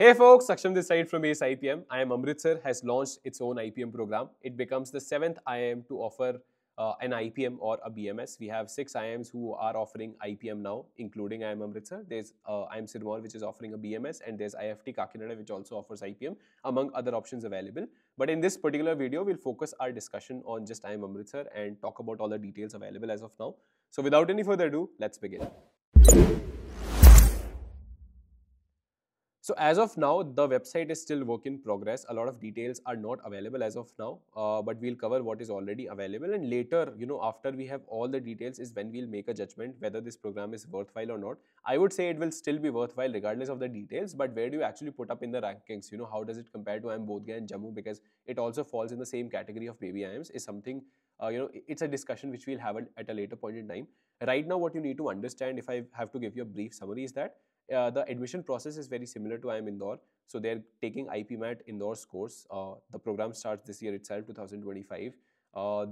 Hey folks, Saksham this side from Ace IPM. IIM Amritsar has launched its own IPM program. It becomes the 7th IIM to offer an IPM or a BMS. We have 6 IIMs who are offering IPM now, including IIM Amritsar. There's IIM Sirmaur, which is offering a BMS, and there's IFT Kakinada, which also offers IPM, among other options available. But in this particular video, we'll focus our discussion on just IIM Amritsar and talk about all the details available as of now. So without any further ado, let's begin. So as of now, the website is still work in progress. A lot of details are not available as of now, but we'll cover what is already available. And later, after we have all the details is when we'll make a judgment whether this program is worthwhile or not. I would say it will still be worthwhile regardless of the details, but where do you actually put up in the rankings? How does it compare to IIM Bodhgaya and Jammu? Because it also falls in the same category of baby IIMs is something, it's a discussion which we'll have at a later point in time. Right now, what you need to understand, if I have to give you a brief summary, is that the admission process is very similar to IIM Indore. So they're taking IPMAT Indore's course. The program starts this year itself, 2025.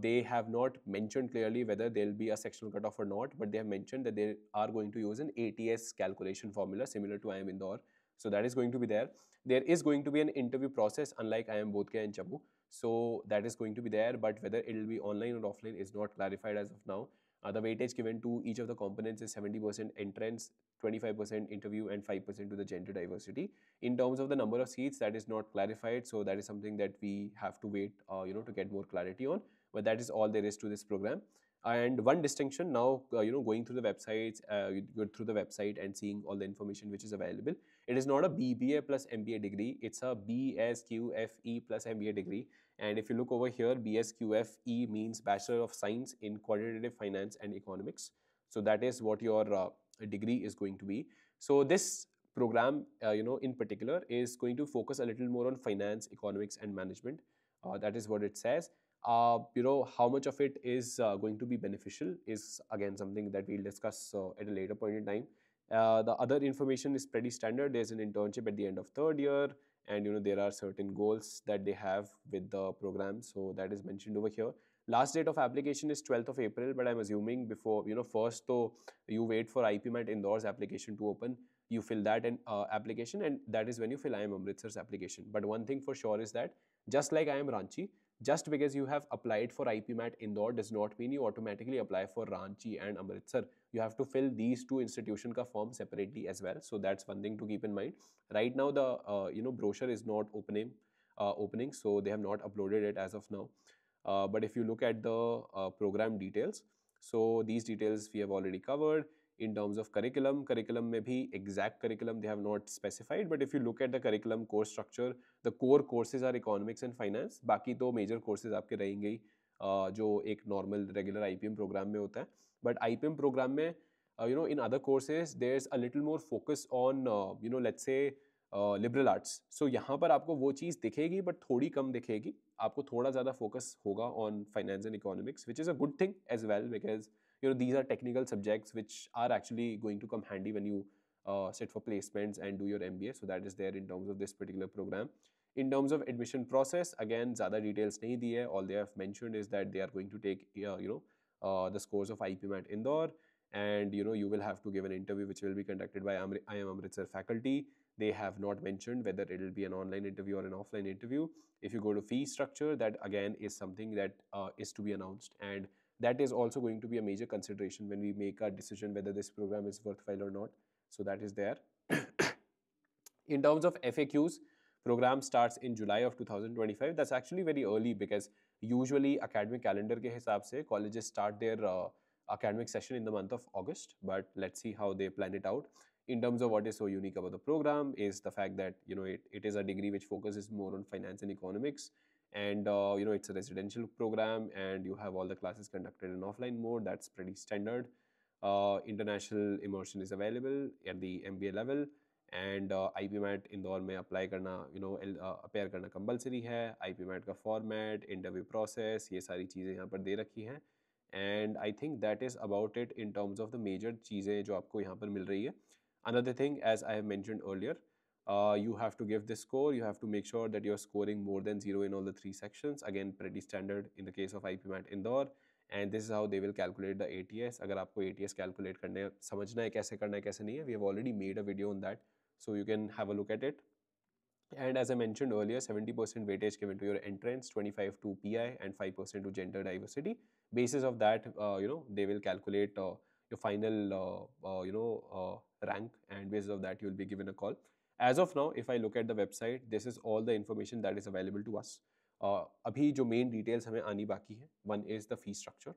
They have not mentioned clearly whether there'll be a sectional cutoff or not, but they have mentioned that they are going to use an ATS calculation formula similar to IIM Indore. So that is going to be there. There is going to be an interview process unlike IIM Bodhgaya and Jammu. So that is going to be there, but whether it'll be online or offline is not clarified as of now. The weightage given to each of the components is 70% entrance, 25% interview, and 5% to the gender diversity. In terms of the number of seats, that is not clarified. So that is something that we have to wait, to get more clarity on. But that is all there is to this program. And one distinction now, going through the websites, and seeing all the information which is available. It is not a BBA plus MBA degree. It's a BSQFE plus MBA degree. And if you look over here, BSQFE means Bachelor of Science in Quantitative Finance and Economics. So that is what your degree is going to be. So this program, in particular, is going to focus a little more on finance, economics, and management. That is what it says. How much of it is going to be beneficial is again something that we'll discuss at a later point in time. The other information is pretty standard. There's an internship at the end of third year, and there are certain goals that they have with the program. So that is mentioned over here. Last date of application is 12th of April, but I'm assuming before, first though you wait for IPMAT Indore's application to open, you fill that application, and that is when you fill IIM Amritsar's application. But one thing for sure is that just like IIM Ranchi, just because you have applied for IPMAT Indore does not mean you automatically apply for Ranchi and Amritsar. You have to fill these two institutions ka form separately as well. So that's one thing to keep in mind. Right now the brochure is not opening, so they have not uploaded it as of now. But if you look at the program details, so these details we have already covered. In terms of curriculum mein bhi exact curriculum they have not specified, but if you look at the curriculum course structure, the core courses are economics and finance. Baki to major courses aapke rahenge hi, jo ek normal regular IPM program mein hota hai. But IPM program mein in other courses there's a little more focus on let's say liberal arts. So yahan par aapko wo cheez dikhegi, but thodi kam dikhegi. Aapko thoda zyada focus hoga on finance and economics, which is a good thing as well, because these are technical subjects which are actually going to come handy when you sit for placements and do your MBA. So that is there in terms of this particular program. In terms of admission process, again, zyada details nahi di hai. All they have mentioned is that they are going to take the scores of IPMAT Indore, and you will have to give an interview which will be conducted by IIM Amritsar faculty. They have not mentioned whether it will be an online interview or an offline interview. If you go to fee structure, that again is something that is to be announced, and that is also going to be a major consideration when we make our decision whether this program is worthwhile or not. So that is there. In terms of FAQs, program starts in July of 2025. That's actually very early, because usually academic calendar ke hisab se colleges start their academic session in the month of August. But let's see how they plan it out. In terms of what is so unique about the program is the fact that it is a degree which focuses more on finance and economics. And it's a residential program, and you have all the classes conducted in offline mode. That's pretty standard. International immersion is available at the MBA level, and IPMAT Indore mein apply karna, apply karna compulsory hai. IPMAT ka format, interview process, ye सारी चीजें यहाँ पर दे रखी हैं. And I think that is about it in terms of the major चीजें जो आपको यहाँ पर मिल रही है. Another thing, as I have mentioned earlier, you have to give this score. You have to make sure that you're scoring more than 0 in all the 3 sections. Again, pretty standard in the case of IPMAT Indore. And this is how they will calculate the ATS. Agar aapko ATS calculate karna hai, samajhna hai, kaise karna hai, kaise nahi hai, we have already made a video on that. So you can have a look at it. And as I mentioned earlier, 70% weightage given to your entrance, 25 to PI and 5% to gender diversity. Basis of that, they will calculate your final, rank, and basis of that you will be given a call. As of now, if I look at the website, this is all the information that is available to us. Abhi jo main details हमें आनी बाकी है. One is the fee structure.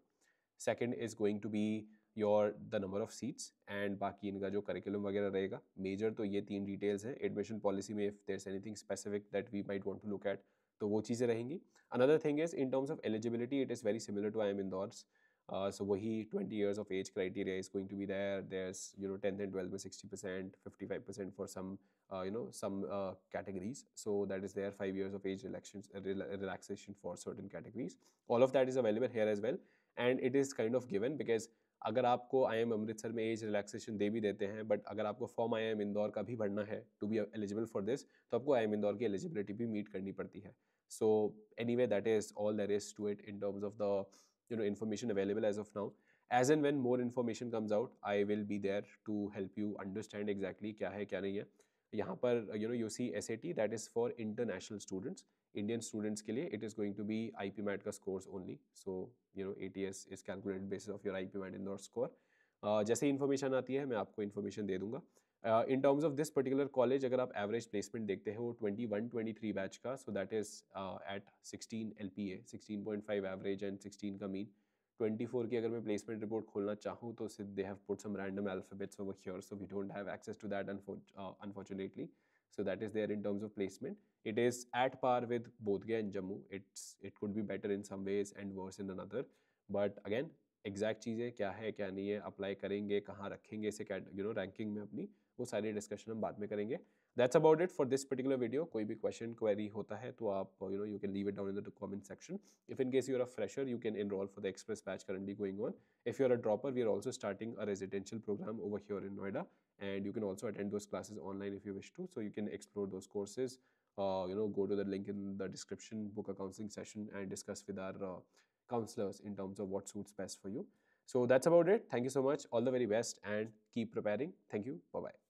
Second is going to be the number of seats, and बाकी इनका जो curriculum वगैरह रहेगा. Major तो ये तीन details हैं. Admission policy में if there's anything specific that we might want to look at, तो वो चीज़ें रहेंगी. Another thing is in terms of eligibility, it is very similar to IIM Indore's. So वही 20 years of age criteria is going to be there. There's 10th and 12th में 60%, 55% for some some categories. So that is there. 5 years of age relaxation for certain categories. All of that is available here as well, and it is kind of given because अगर आपको IIM Amritsar में age relaxation दे भी देते हैं, but अगर आपको form IIM Indore का भी भरना है to be eligible for this, तो आपको IIM इंदौर की eligibility भी meet करनी पड़ती है. So anyway, that is all there is to it in terms of the information available as of now. As and when more information comes out, I will be there to help you understand exactly क्या है क्या नहीं है. यहाँ पर you see SAT, that is for international students. Indian students के लिए it is going to be IPMAT का scores only. So ATS is calculated basis of your IPMAT Indore score. जैसे information आती है मैं आपको information दे दूँगा. In terms of this particular college, अगर आप average placement देखते हैं वो 21-23 batch का, so that is at 16 LPA, 16.5 average and 16 का mean. 24 की अगर मैं placement report खोलना चाहूँ तो they have put some random alphabets over here, so we don't have access to that unfortunately. So that is there in terms of placement. It is at par with Bodhgaya and Jammu. It could be better in some ways and worse in another. But again, exact चीज़ें क्या है क्या नहीं है, apply करेंगे कहाँ रखेंगे इसे ranking में अपनी, वो सारी डिस्कशन हम बाद में करेंगे. That's about it for this particular video. कोई भी क्वेश्चन क्वेरी होता है तो आप you can leave it down in the comment section. If in case you are a fresher, you can enroll for the express batch currently going on. If you are a dropper, we are also starting a residential program over here in Noida, and you can also attend those classes online if you wish to. So you can explore those courses. Go to the link in the description, book a counseling session, and discuss with our counselors in terms of what suits best for you. So that's about it. Thank you so much. All the very best, and keep preparing. Thank you. Bye bye.